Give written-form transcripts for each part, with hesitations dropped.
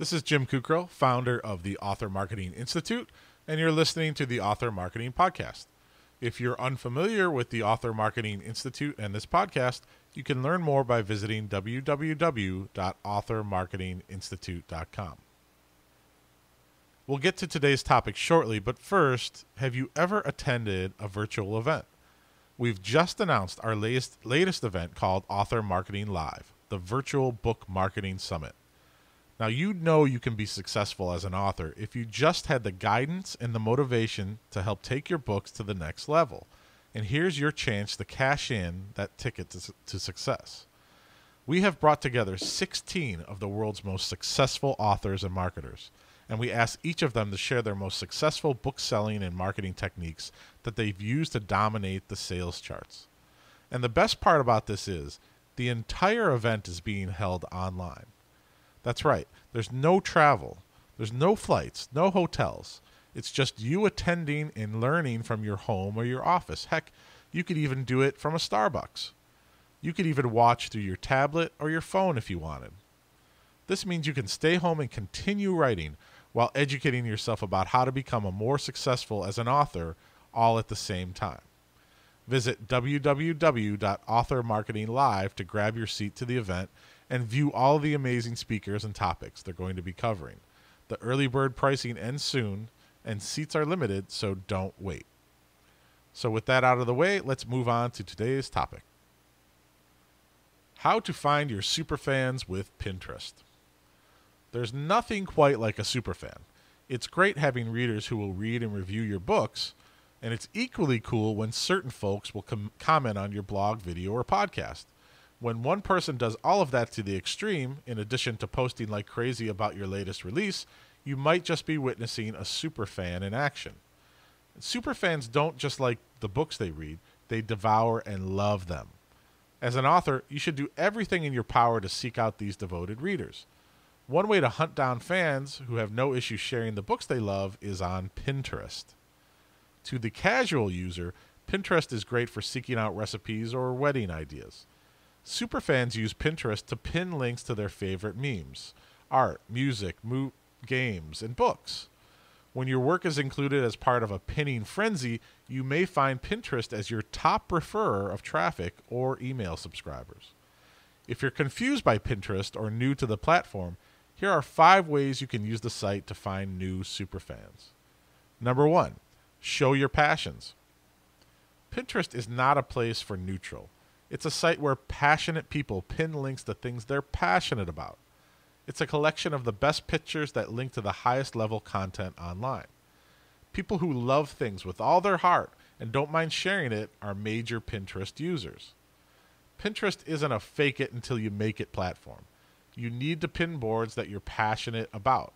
This is Jim Kukrell, founder of the Author Marketing Institute, and you're listening to the Author Marketing Podcast. If you're unfamiliar with the Author Marketing Institute and this podcast, you can learn more by visiting www.authormarketinginstitute.com. We'll get to today's topic shortly, but first, have you ever attended a virtual event? We've just announced our latest event called Author Marketing Live, the Virtual Book Marketing Summit. Now, you know you can be successful as an author if you just had the guidance and the motivation to help take your books to the next level. And here's your chance to cash in that ticket to success. We have brought together 16 of the world's most successful authors and marketers, and we ask each of them to share their most successful book selling and marketing techniques that they've used to dominate the sales charts. And the best part about this is the entire event is being held online. That's right. There's no travel. There's no flights, no hotels. It's just you attending and learning from your home or your office. Heck, you could even do it from a Starbucks. You could even watch through your tablet or your phone if you wanted. This means you can stay home and continue writing while educating yourself about how to become a more successful as an author all at the same time. Visit www.authormarketinglive to grab your seat to the event and view all the amazing speakers and topics they're going to be covering. The early bird pricing ends soon, and seats are limited, so don't wait. So with that out of the way, let's move on to today's topic. How to find your superfans with Pinterest. There's nothing quite like a superfan. It's great having readers who will read and review your books, and it's equally cool when certain folks will comment on your blog, video, or podcast. When one person does all of that to the extreme, in addition to posting like crazy about your latest release, you might just be witnessing a superfan in action. Superfans don't just like the books they read, they devour and love them. As an author, you should do everything in your power to seek out these devoted readers. One way to hunt down fans who have no issue sharing the books they love is on Pinterest. To the casual user, Pinterest is great for seeking out recipes or wedding ideas. Superfans use Pinterest to pin links to their favorite memes, art, music, games, and books. When your work is included as part of a pinning frenzy, you may find Pinterest as your top referrer of traffic or email subscribers. If you're confused by Pinterest or new to the platform, here are 5 ways you can use the site to find new superfans. Number 1, show your passions. Pinterest is not a place for neutral. It's a site where passionate people pin links to things they're passionate about. It's a collection of the best pictures that link to the highest level content online. People who love things with all their heart and don't mind sharing it are major Pinterest users. Pinterest isn't a fake it until you make it platform. You need to pin boards that you're passionate about.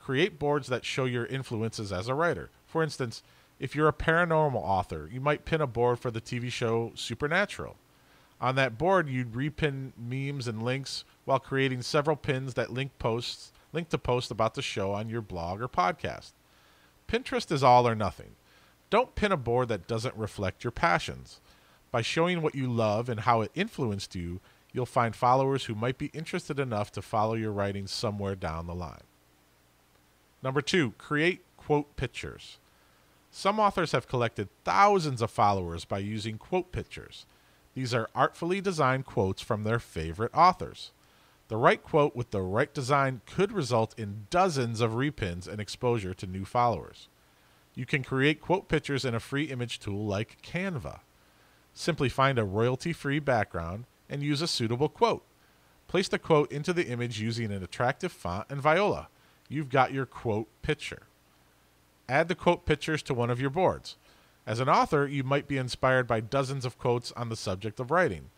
Create boards that show your influences as a writer. For instance, if you're a paranormal author, you might pin a board for the TV show Supernatural. On that board, you'd repin memes and links while creating several pins that link to posts about the show on your blog or podcast. Pinterest is all or nothing. Don't pin a board that doesn't reflect your passions. By showing what you love and how it influenced you, you'll find followers who might be interested enough to follow your writing somewhere down the line. Number 2, create quote pictures. Some authors have collected thousands of followers by using quote pictures. These are artfully designed quotes from their favorite authors. The right quote with the right design could result in dozens of repins and exposure to new followers. You can create quote pictures in a free image tool like Canva. Simply find a royalty-free background and use a suitable quote. Place the quote into the image using an attractive font and viola. You've got your quote picture. Add the quote pictures to one of your boards. As an author, you might be inspired by dozens of quotes on the subject of writing.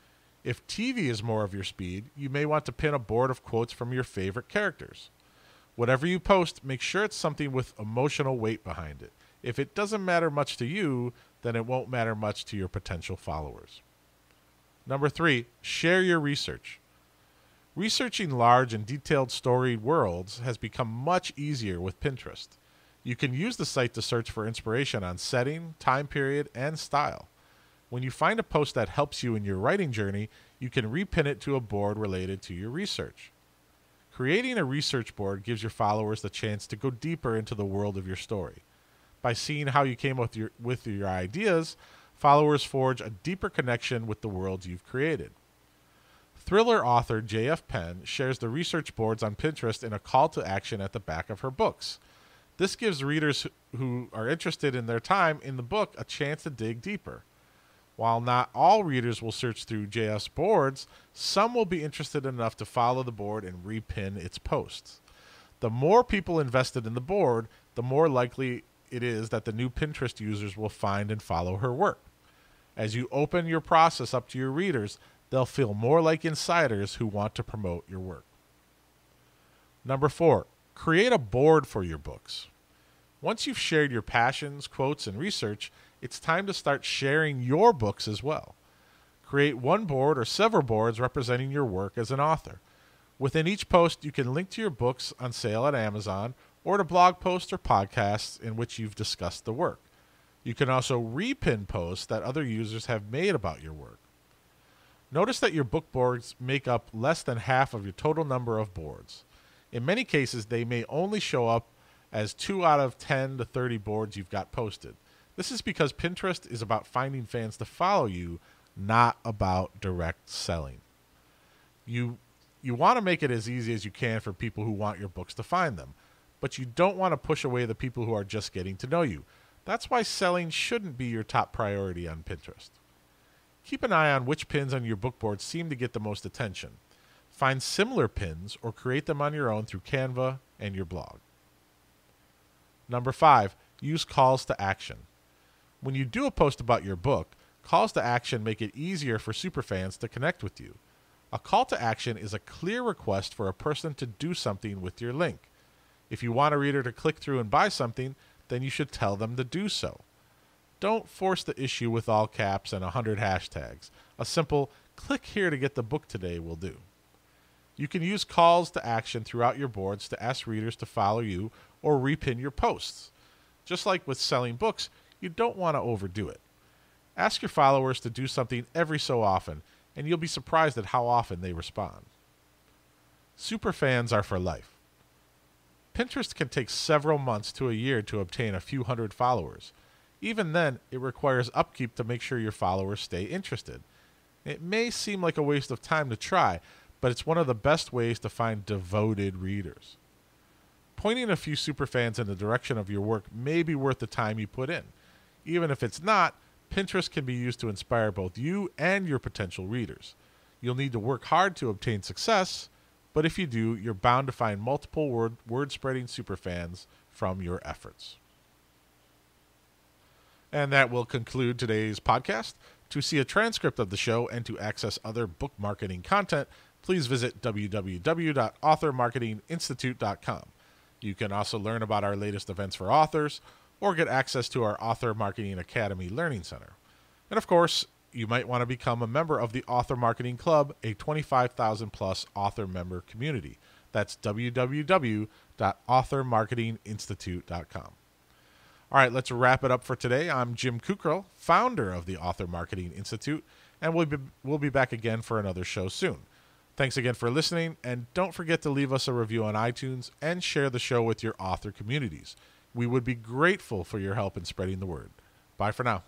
If TV is more of your speed, you may want to pin a board of quotes from your favorite characters. Whatever you post, make sure it's something with emotional weight behind it. If it doesn't matter much to you, then it won't matter much to your potential followers. Number 3, share your research. Researching large and detailed storied worlds has become much easier with Pinterest. You can use the site to search for inspiration on setting, time period, and style. When you find a post that helps you in your writing journey, you can repin it to a board related to your research. Creating a research board gives your followers the chance to go deeper into the world of your story. By seeing how you came up with your ideas, followers forge a deeper connection with the world you've created. Thriller author J.F. Penn shares the research boards on Pinterest in a call to action at the back of her books. This gives readers who are interested in their time in the book a chance to dig deeper. While not all readers will search through JF's boards, some will be interested enough to follow the board and repin its posts. The more people invested in the board, the more likely it is that the new Pinterest users will find and follow her work. As you open your process up to your readers, they'll feel more like insiders who want to promote your work. Number 4, create a board for your books. Once you've shared your passions, quotes, and research, it's time to start sharing your books as well. Create one board or several boards representing your work as an author. Within each post, you can link to your books on sale at Amazon or to blog posts or podcasts in which you've discussed the work. You can also repin posts that other users have made about your work. Notice that your book boards make up less than half of your total number of boards. In many cases, they may only show up as 2 out of 10 to 30 boards you've got posted. This is because Pinterest is about finding fans to follow you, not about direct selling. You want to make it as easy as you can for people who want your books to find them, but you don't want to push away the people who are just getting to know you. That's why selling shouldn't be your top priority on Pinterest. Keep an eye on which pins on your book board seem to get the most attention. Find similar pins or create them on your own through Canva and your blog. Number 5, use calls to action. When you do a post about your book, calls to action make it easier for superfans to connect with you. A call to action is a clear request for a person to do something with your link. If you want a reader to click through and buy something, then you should tell them to do so. Don't force the issue with all caps and 100 hashtags. A simple "click here to get the book today" will do. You can use calls to action throughout your boards to ask readers to follow you or repin your posts. Just like with selling books, you don't want to overdo it. Ask your followers to do something every so often, and you'll be surprised at how often they respond. Superfans are for life. Pinterest can take several months to a year to obtain a few hundred followers. Even then, it requires upkeep to make sure your followers stay interested. It may seem like a waste of time to try, but it's one of the best ways to find devoted readers. Pointing a few superfans in the direction of your work may be worth the time you put in. Even if it's not, Pinterest can be used to inspire both you and your potential readers. You'll need to work hard to obtain success, but if you do, you're bound to find multiple word-spreading superfans from your efforts. And that will conclude today's podcast. To see a transcript of the show and to access other book marketing content, please visit www.authormarketinginstitute.com. You can also learn about our latest events for authors or get access to our Author Marketing Academy Learning Center. And of course, you might want to become a member of the Author Marketing Club, a 25,000-plus author member community. That's www.authormarketinginstitute.com. All right, let's wrap it up for today. I'm Jim Kukrell, founder of the Author Marketing Institute, and we'll be back again for another show soon. Thanks again for listening, and don't forget to leave us a review on iTunes and share the show with your author communities. We would be grateful for your help in spreading the word. Bye for now.